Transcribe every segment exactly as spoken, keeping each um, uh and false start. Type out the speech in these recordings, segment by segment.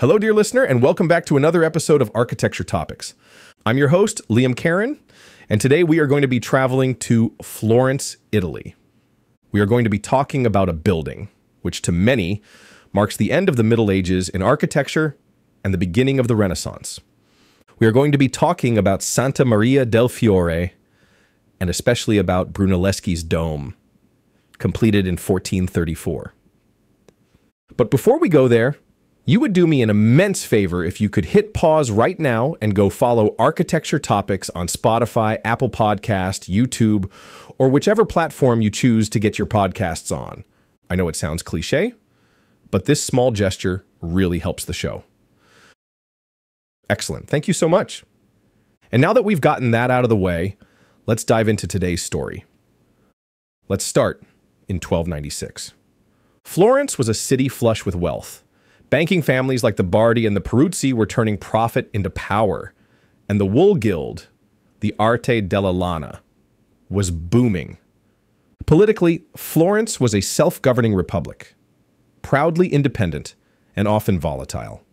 Hello, dear listener, and welcome back to another episode of Architecture Topics. I'm your host, Liam Caron, and today we are going to be traveling to Florence, Italy. We are going to be talking about a building, which to many marks the end of the Middle Ages in architecture and the beginning of the Renaissance. We are going to be talking about Santa Maria del Fiore, and especially about Brunelleschi's dome, completed in fourteen thirty-four. But before we go there, you would do me an immense favor if you could hit pause right now and go follow Architecture Topics on Spotify, Apple Podcast, YouTube, or whichever platform you choose to get your podcasts on. I know it sounds cliche, but this small gesture really helps the show. Excellent. Thank you so much. And now that we've gotten that out of the way, let's dive into today's story. Let's start in twelve ninety-six. Florence was a city flush with wealth. Banking families like the Bardi and the Peruzzi were turning profit into power, and the wool guild, the Arte della Lana, was booming. Politically, Florence was a self-governing republic, proudly independent and often volatile,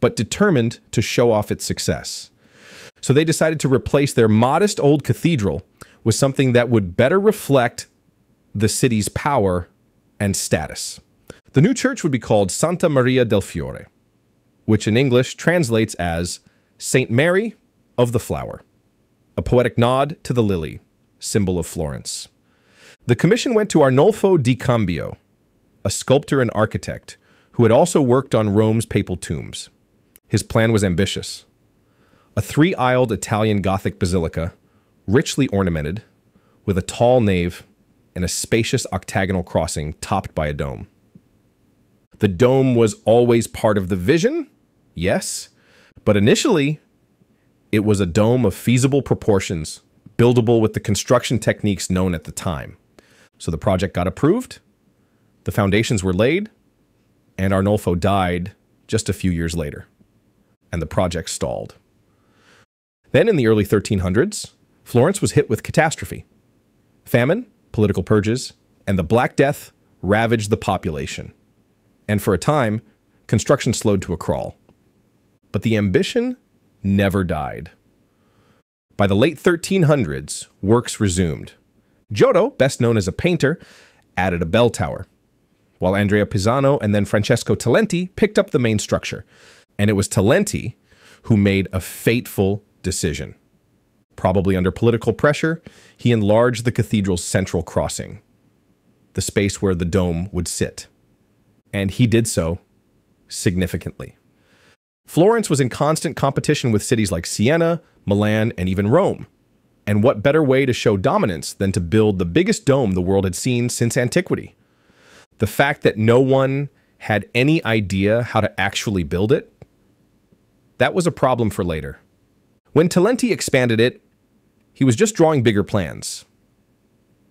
but determined to show off its success. So they decided to replace their modest old cathedral with something that would better reflect the city's power and status. The new church would be called Santa Maria del Fiore, which in English translates as Saint Mary of the Flower, a poetic nod to the lily, symbol of Florence. The commission went to Arnolfo di Cambio, a sculptor and architect who had also worked on Rome's papal tombs. His plan was ambitious: a three-aisled Italian Gothic basilica, richly ornamented, with a tall nave and a spacious octagonal crossing topped by a dome. The dome was always part of the vision, yes, but initially it was a dome of feasible proportions, buildable with the construction techniques known at the time. So the project got approved, the foundations were laid, and Arnolfo died just a few years later, and the project stalled. Then in the early thirteen hundreds, Florence was hit with catastrophe. Famine, political purges, and the Black Death ravaged the population. And for a time, construction slowed to a crawl. But the ambition never died. By the late thirteen hundreds, works resumed. Giotto, best known as a painter, added a bell tower, while Andrea Pisano and then Francesco Talenti picked up the main structure. And it was Talenti who made a fateful decision. Probably under political pressure, he enlarged the cathedral's central crossing, the space where the dome would sit. And he did so significantly. Florence was in constant competition with cities like Siena, Milan, and even Rome. And what better way to show dominance than to build the biggest dome the world had seen since antiquity? The fact that no one had any idea how to actually build it, that was a problem for later. When Talenti expanded it, he was just drawing bigger plans.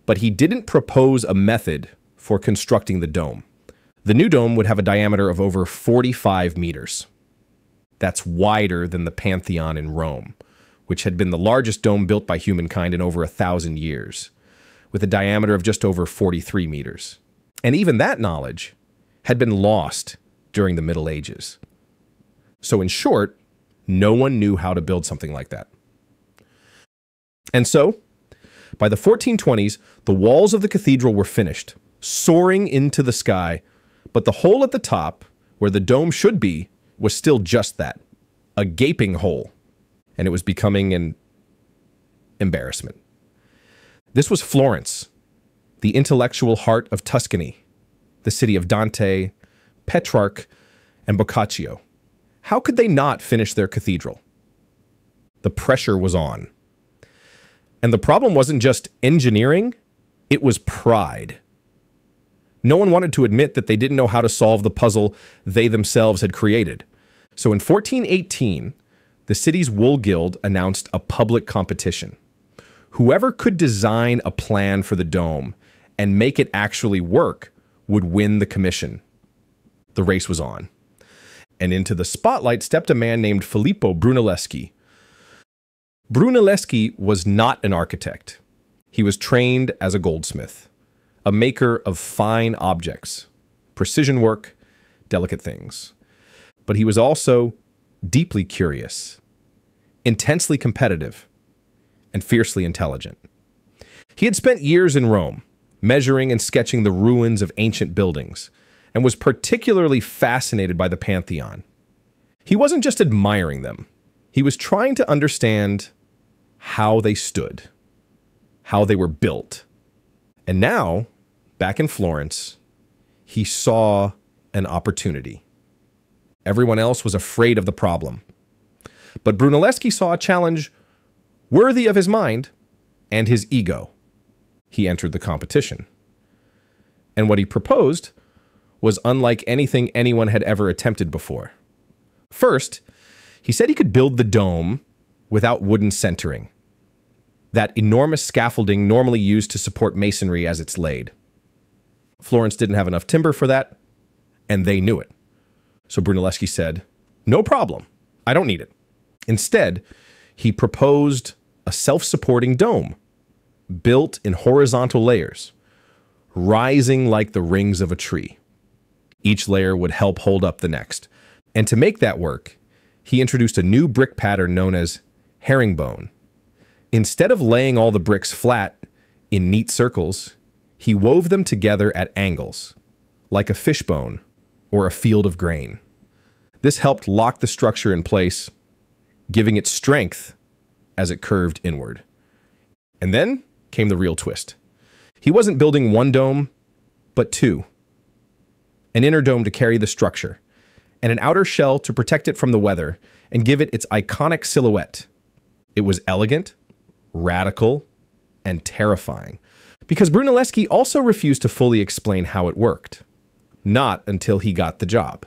But he didn't propose a method for constructing the dome. The new dome would have a diameter of over forty-five meters. That's wider than the Pantheon in Rome, which had been the largest dome built by humankind in over a thousand years, with a diameter of just over forty-three meters. And even that knowledge had been lost during the Middle Ages. So in short, no one knew how to build something like that. And so, by the fourteen twenties, the walls of the cathedral were finished, soaring into the sky. But the hole at the top, where the dome should be, was still just that, a gaping hole, and it was becoming an embarrassment. This was Florence, the intellectual heart of Tuscany, the city of Dante, Petrarch, and Boccaccio. How could they not finish their cathedral? The pressure was on. And the problem wasn't just engineering, it was pride. No one wanted to admit that they didn't know how to solve the puzzle they themselves had created. So in fourteen eighteen, the city's wool guild announced a public competition. Whoever could design a plan for the dome and make it actually work would win the commission. The race was on. And into the spotlight stepped a man named Filippo Brunelleschi. Brunelleschi was not an architect. He was trained as a goldsmith, a maker of fine objects, precision work, delicate things. but he was also deeply curious, intensely competitive, and fiercely intelligent. He had spent years in Rome, measuring and sketching the ruins of ancient buildings, and was particularly fascinated by the Pantheon. He wasn't just admiring them. He was trying to understand how they stood, how they were built. And now, back in Florence, he saw an opportunity. Everyone else was afraid of the problem. But Brunelleschi saw a challenge worthy of his mind and his ego. He entered the competition. And what he proposed was unlike anything anyone had ever attempted before. First, he said he could build the dome without wooden centering, that enormous scaffolding normally used to support masonry as it's laid. Florence didn't have enough timber for that, and they knew it. So Brunelleschi said, "No problem, I don't need it." Instead, he proposed a self-supporting dome, built in horizontal layers, rising like the rings of a tree. Each layer would help hold up the next. And to make that work, he introduced a new brick pattern known as herringbone. Instead of laying all the bricks flat in neat circles, he wove them together at angles, like a fishbone or a field of grain. This helped lock the structure in place, giving it strength as it curved inward. And then came the real twist. He wasn't building one dome, but two. An inner dome to carry the structure, and an outer shell to protect it from the weather and give it its iconic silhouette. It was elegant, radical, and terrifying, because Brunelleschi also refused to fully explain how it worked. Not until he got the job.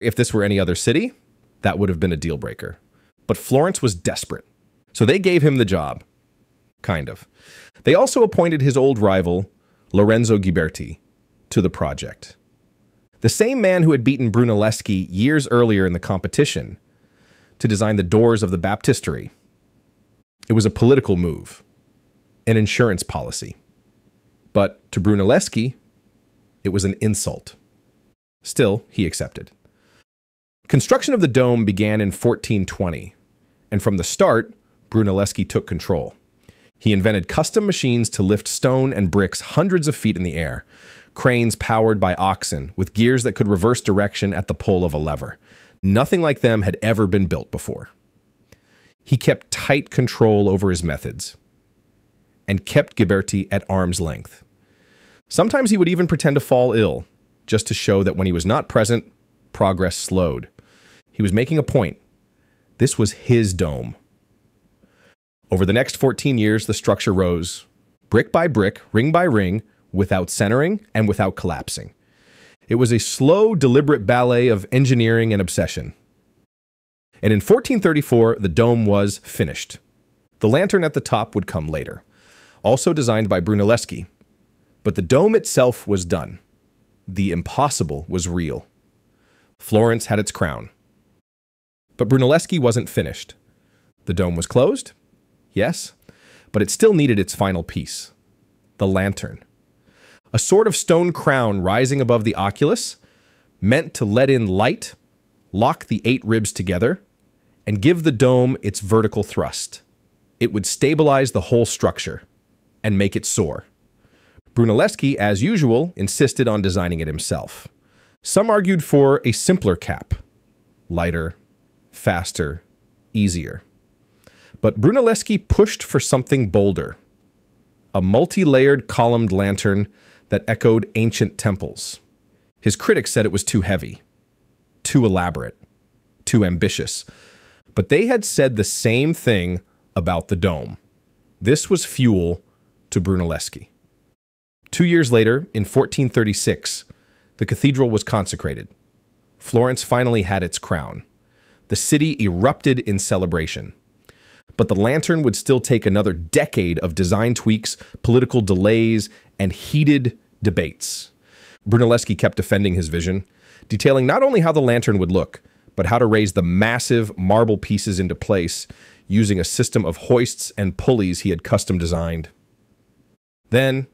If this were any other city, that would have been a deal breaker. But Florence was desperate, so they gave him the job. Kind of. They also appointed his old rival, Lorenzo Ghiberti, to the project. The same man who had beaten Brunelleschi years earlier in the competition to design the doors of the baptistery. It was a political move, an insurance policy. But to Brunelleschi, it was an insult. Still, he accepted. Construction of the dome began in fourteen twenty, and from the start, Brunelleschi took control. He invented custom machines to lift stone and bricks hundreds of feet in the air, cranes powered by oxen with gears that could reverse direction at the pull of a lever. Nothing like them had ever been built before. He kept tight control over his methods and kept Ghiberti at arm's length. Sometimes he would even pretend to fall ill, just to show that when he was not present, progress slowed. He was making a point. This was his dome. Over the next fourteen years, the structure rose, brick by brick, ring by ring, without centering and without collapsing. It was a slow, deliberate ballet of engineering and obsession. And in fourteen thirty-four, the dome was finished. The lantern at the top would come later, also designed by Brunelleschi. But the dome itself was done. The impossible was real. Florence had its crown. But Brunelleschi wasn't finished. The dome was closed, yes, but it still needed its final piece, the lantern. A sort of stone crown rising above the oculus, meant to let in light, lock the eight ribs together, and give the dome its vertical thrust. It would stabilize the whole structure and make it soar. Brunelleschi, as usual, insisted on designing it himself. Some argued for a simpler cap, lighter, faster, easier. But Brunelleschi pushed for something bolder, a multi-layered columned lantern that echoed ancient temples. His critics said it was too heavy, too elaborate, too ambitious. But they had said the same thing about the dome. This was fuel to Brunelleschi. Two years later, in fourteen thirty-six, the cathedral was consecrated. Florence finally had its crown. The city erupted in celebration. But the lantern would still take another decade of design tweaks, political delays, and heated debates. Brunelleschi kept defending his vision, detailing not only how the lantern would look, but how to raise the massive marble pieces into place using a system of hoists and pulleys he had custom designed. Then,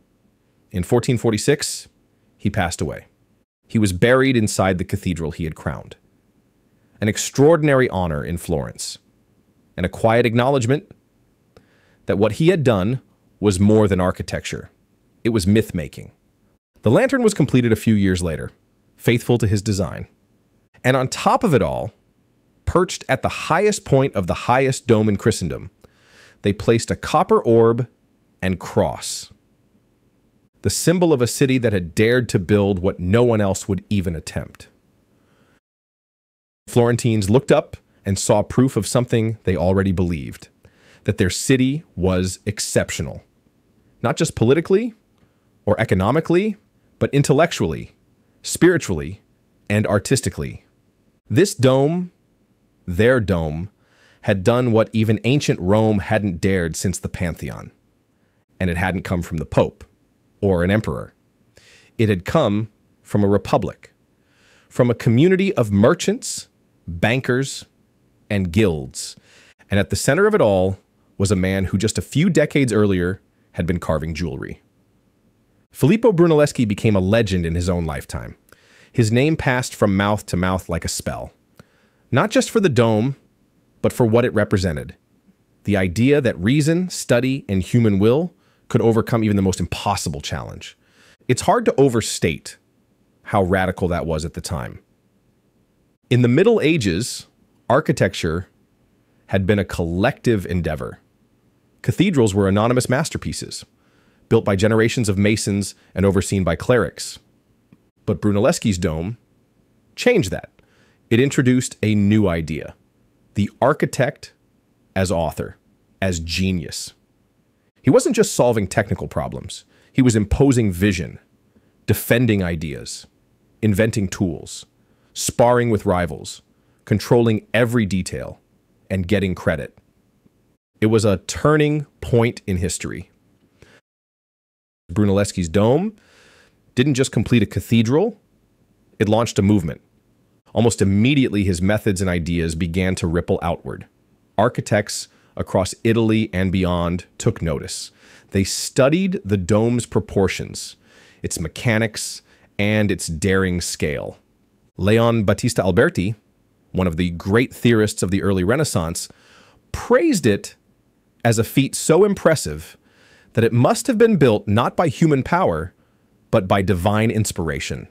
in fourteen forty-six, he passed away. He was buried inside the cathedral he had crowned. An extraordinary honor in Florence, and a quiet acknowledgement that what he had done was more than architecture. It was myth-making. The lantern was completed a few years later, faithful to his design. And on top of it all, perched at the highest point of the highest dome in Christendom, they placed a copper orb and cross, the symbol of a city that had dared to build what no one else would even attempt. Florentines looked up and saw proof of something they already believed, that their city was exceptional, not just politically or economically, but intellectually, spiritually, and artistically. This dome, their dome, had done what even ancient Rome hadn't dared since the Pantheon. And it hadn't come from the Pope or an emperor. It had come from a republic, from a community of merchants, bankers, and guilds. And at the center of it all was a man who just a few decades earlier had been carving jewelry. Filippo Brunelleschi became a legend in his own lifetime. His name passed from mouth to mouth like a spell, not just for the dome, but for what it represented. The idea that reason, study, and human will could overcome even the most impossible challenge. It's hard to overstate how radical that was at the time. In the Middle Ages, architecture had been a collective endeavor. Cathedrals were anonymous masterpieces, built by generations of masons and overseen by clerics. But Brunelleschi's dome changed that. It introduced a new idea, the architect as author, as genius. He wasn't just solving technical problems. He was imposing vision, defending ideas, inventing tools, sparring with rivals, controlling every detail, and getting credit. It was a turning point in history. Brunelleschi's dome didn't just complete a cathedral, it launched a movement. Almost immediately, his methods and ideas began to ripple outward. Architects across Italy and beyond took notice. They studied the dome's proportions, its mechanics, and its daring scale. Leon Battista Alberti, one of the great theorists of the early Renaissance, praised it as a feat so impressive that it must have been built not by human power, but by divine inspiration.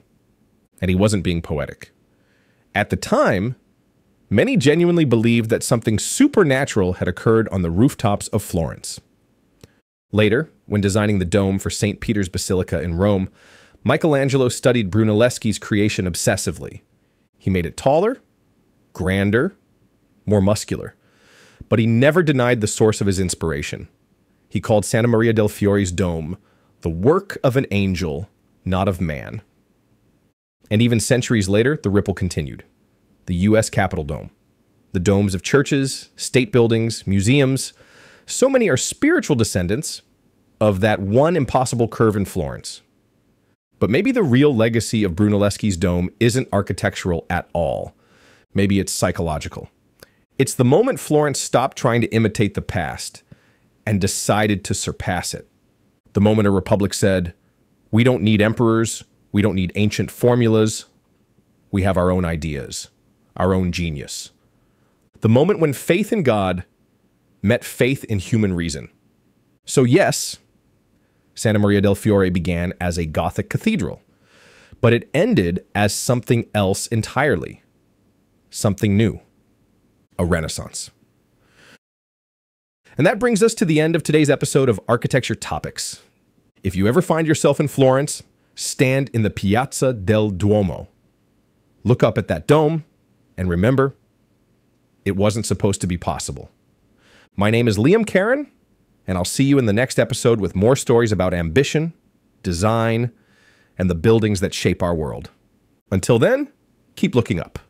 And he wasn't being poetic. At the time, many genuinely believed that something supernatural had occurred on the rooftops of Florence. Later, when designing the dome for Saint Peter's Basilica in Rome, Michelangelo studied Brunelleschi's creation obsessively. He made it taller, grander, more muscular. But he never denied the source of his inspiration. He called Santa Maria del Fiore's dome the work of an angel, not of man. And even centuries later, the ripple continued. The U S Capitol Dome, the domes of churches, state buildings, museums, so many are spiritual descendants of that one impossible curve in Florence. But maybe the real legacy of Brunelleschi's dome isn't architectural at all. Maybe it's psychological. It's the moment Florence stopped trying to imitate the past and decided to surpass it. The moment a republic said, "We don't need emperors, we don't need ancient formulas, we have our own ideas, our own genius." The moment when faith in God met faith in human reason. So yes, Santa Maria del Fiore began as a Gothic cathedral, but it ended as something else entirely, something new, a Renaissance. And that brings us to the end of today's episode of Architecture Topics. If you ever find yourself in Florence, stand in the Piazza del Duomo. Look up at that dome, and remember, it wasn't supposed to be possible. My name is Liam Caron, and I'll see you in the next episode with more stories about ambition, design, and the buildings that shape our world. Until then, keep looking up.